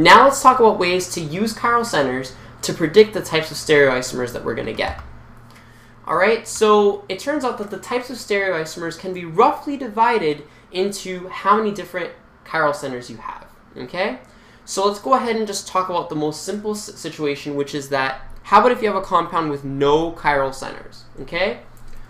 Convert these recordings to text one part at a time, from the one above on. Now let's talk about ways to use chiral centers to predict the types of stereoisomers that we're going to get. Alright, so it turns out that the types of stereoisomers can be roughly divided into how many different chiral centers you have. Okay, so let's go ahead and just talk about the most simple situation, which is that how about if you have a compound with no chiral centers? Okay,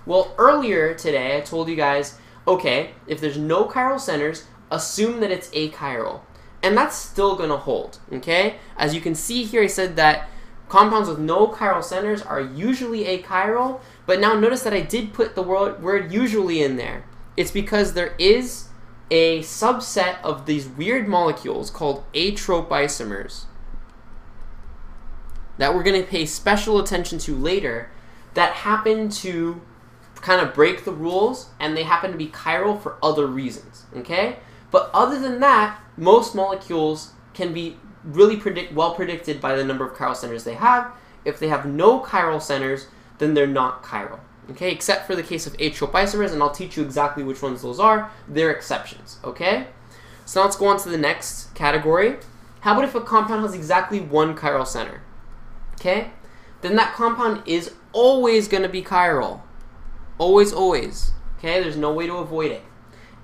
well, earlier today I told you guys, okay, if there's no chiral centers, assume that it's achiral, and that's still gonna hold. Okay, as you can see here, I said that compounds with no chiral centers are usually achiral, but now notice that I did put the word usually in there. It's because there is a subset of these weird molecules called atropisomers that we're going to pay special attention to later that happen to kind of break the rules, and they happen to be chiral for other reasons. Okay, but other than that, most molecules can be really well predicted by the number of chiral centers they have. If they have no chiral centers, then they're not chiral. Okay, except for the case of atropisomers, and I'll teach you exactly which ones those are. They're exceptions. Okay, so now let's go on to the next category. How about if a compound has exactly one chiral center? Okay, then that compound is always going to be chiral. Always, always. Okay, there's no way to avoid it.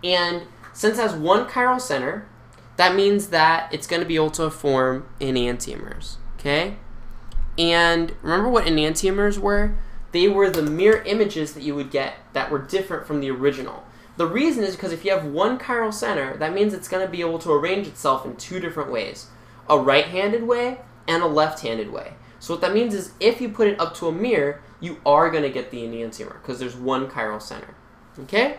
And since it has one chiral center, that means that it's going to be able to form enantiomers, okay? And remember what enantiomers were? They were the mirror images that you would get that were different from the original. The reason is because if you have one chiral center, that means it's going to be able to arrange itself in two different ways, a right-handed way and a left-handed way. So what that means is if you put it up to a mirror, you are going to get the enantiomer because there's one chiral center, okay?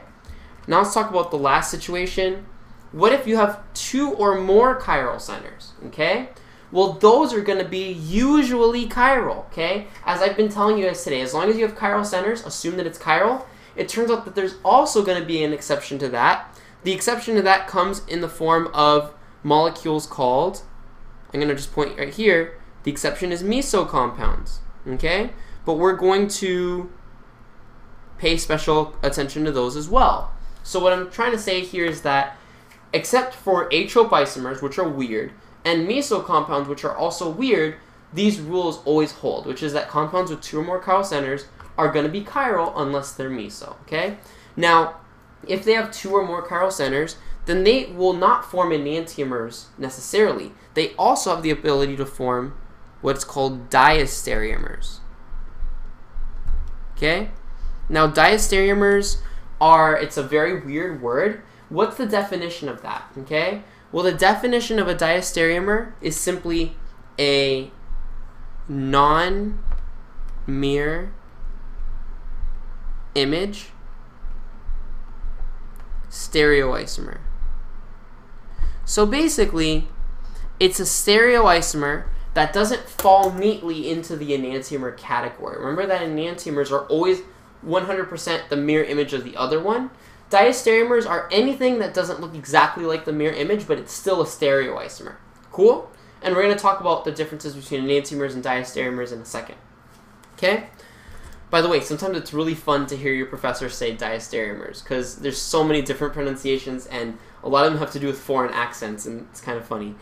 Now let's talk about the last situation. What if you have two or more chiral centers? Okay, well, those are going to be usually chiral. Okay, as I've been telling you guys today, as long as you have chiral centers, assume that it's chiral. It turns out that there's also going to be an exception to that. The exception to that comes in the form of molecules called, I'm going to just point right here, the exception is mesocompounds. Okay, but we're going to pay special attention to those as well. So what I'm trying to say here is that except for atropisomers, which are weird, and mesocompounds, which are also weird, these rules always hold, which is that compounds with two or more chiral centers are going to be chiral unless they're meso, okay? Now, if they have two or more chiral centers, then they will not form enantiomers necessarily. They also have the ability to form what's called diastereomers, okay? Now, diastereomers are, it's a very weird word. What's the definition of that? Okay, well, the definition of a diastereomer is simply a non-mirror image stereoisomer. So basically, it's a stereoisomer that doesn't fall neatly into the enantiomer category. Remember that enantiomers are always 100% the mirror image of the other one. Diastereomers are anything that doesn't look exactly like the mirror image, but it's still a stereoisomer. Cool? And we're going to talk about the differences between enantiomers and diastereomers in a second. Okay? By the way, sometimes it's really fun to hear your professor say diastereomers, because there's so many different pronunciations, and a lot of them have to do with foreign accents, and it's kind of funny.